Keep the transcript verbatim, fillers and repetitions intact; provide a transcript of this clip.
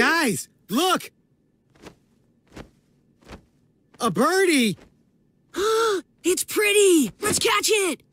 Guys, look! A birdie! It's pretty! Let's catch it!